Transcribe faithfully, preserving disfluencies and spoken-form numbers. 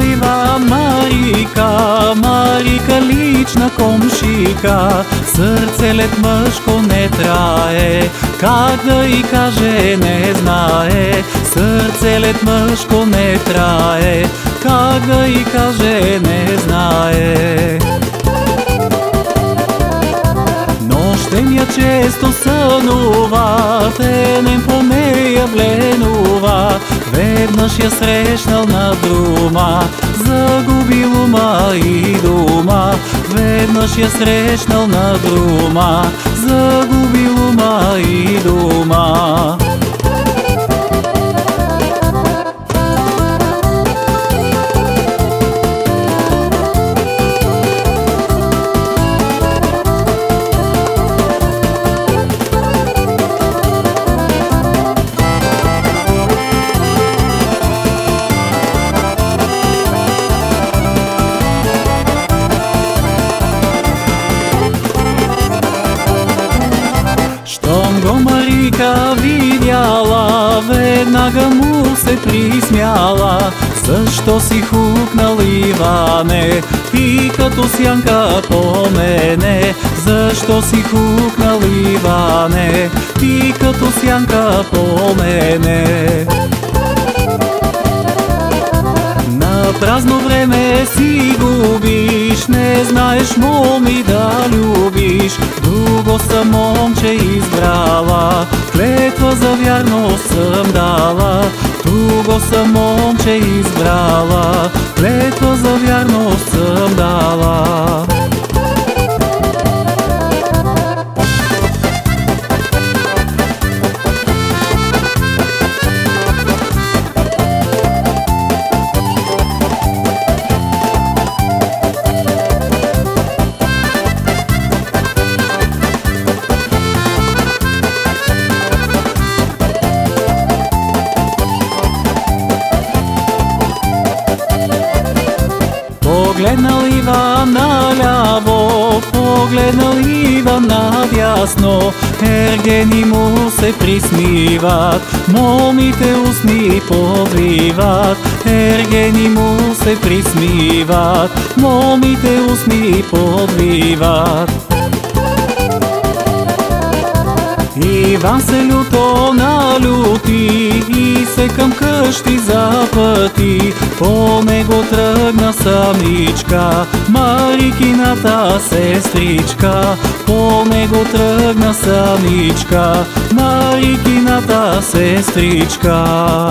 Pliva Marika, Marika lična komšika, srce mrško ne traje, как да и каже не знае. Сърце мъжко не трае, как да и каже не знае. Нощем често сънува, тенем по нея вленува, веднъж я срещнал на друма, загубил ума и дума. Веднъж я срещнал на друма, загубил ума и дума. Видяла, веднага му се присмяла. Защо си хукнал, Иване, ти като сянка по мене? Защо си хукнал, Иване, ти като сянка по мене? На празно време си губиш, не знаеш моми да любиш. Друго съм момче избрала, клетва за вярно съм дала. Друго съм момче избрала, клетва за вярно съм дала. Погледнал Иван наляво, погледнал Иван надясно, ергени му се присмиват, момите устни подриват. Ергени му се присмиват, момите устни подриват. Иван се люто налюти и се към къщи запъти. По него тръгна самичка, Марикината сестричка. По него тръгна самичка, Марикината сестричка.